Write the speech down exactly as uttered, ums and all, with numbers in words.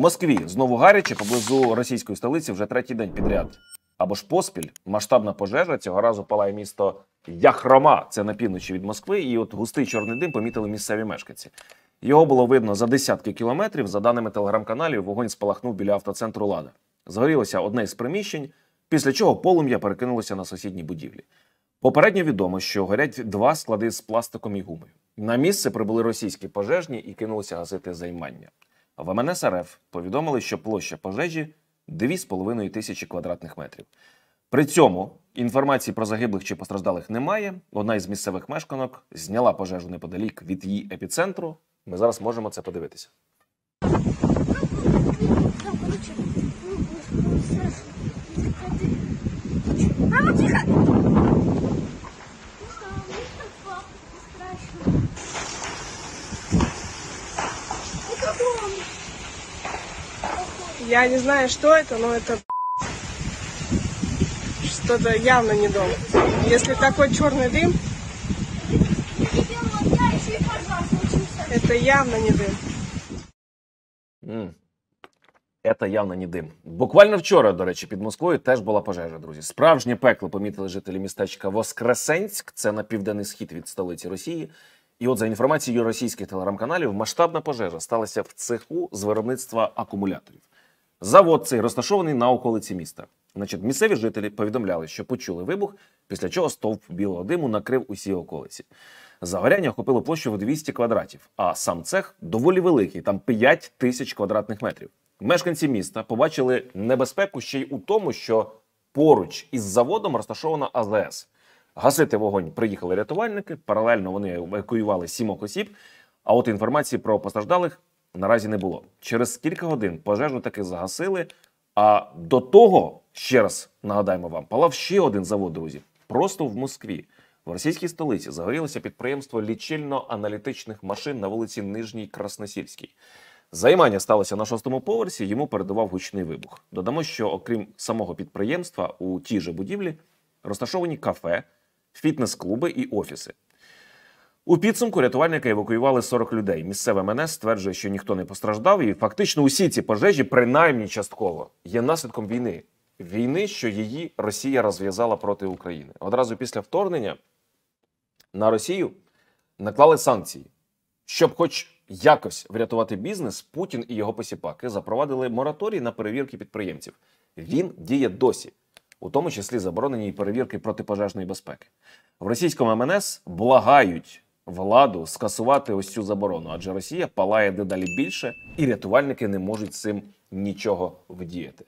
Москві знову гаряче, поблизу російської столиці вже третій день підряд. Або ж поспіль масштабна пожежа, цього разу палає місто Яхрома, це на півночі від Москви, і от густий чорний дим помітили місцеві мешканці. Його було видно за десятки кілометрів, за даними телеграм-каналів, вогонь спалахнув біля автоцентру «Лада». Згорілося одне із приміщень, після чого полум'я перекинулося на сусідні будівлі. Попередньо відомо, що горять два склади з пластиком і гумою. На місце прибули російські пожежні і кинулися гасити займання. В М Н С Р Ф повідомили, що площа пожежі дві з половиною тисячі квадратних метрів. При цьому інформації про загиблих чи постраждалих немає. Одна із місцевих мешканок зняла пожежу неподалік від її епіцентру. Ми зараз можемо це подивитися. Я не знаю, что это, но это что-то явно не дом. Если такой черный дым, это явно не дым. Mm. Это явно не дим. Буквально вчора, до речі, під Москвою теж була пожежа, друзі. Справжнє пекло помітили жителі містечка Воскресенськ, це на південний схід від столиці Росії. І от за інформацією російських телеграм-каналів, масштабна пожежа сталася в цеху з виробництва акумуляторів. Завод цей розташований на околиці міста. Значить, місцеві жителі повідомляли, що почули вибух, після чого стовп білого диму накрив усі околиці. Загоряння охопило площу в двісті квадратів, а сам цех доволі великий, там п'ять тисяч квадратних метрів. Мешканці міста побачили небезпеку ще й у тому, що поруч із заводом розташована А З С. Гасити вогонь приїхали рятувальники, паралельно вони евакуювали сімох осіб, а от інформації про постраждалих наразі не було. Через кілька годин пожежу таки загасили, а до того, ще раз нагадаємо вам, палав ще один завод, друзі, просто в Москві. В російській столиці загорілося підприємство лічильно-аналітичних машин на вулиці Нижній Красносільській. Займання сталося на шостому поверсі, йому передував гучний вибух. Додамо, що окрім самого підприємства, у тій же будівлі розташовані кафе, фітнес-клуби і офіси. У підсумку рятувальники евакуювали сорок людей. Місцеве М Н С стверджує, що ніхто не постраждав, і фактично усі ці пожежі, принаймні частково, є наслідком війни. Війни, що її Росія розв'язала проти України. Одразу після вторгнення на Росію наклали санкції. Щоб хоч якось врятувати бізнес, Путін і його посіпаки запровадили мораторій на перевірки підприємців. Він діє досі, у тому числі заборонені й перевірки протипожежної безпеки. В російському М Н С благають владу скасувати ось цю заборону, адже Росія палає дедалі більше, і рятувальники не можуть з цим нічого вдіяти.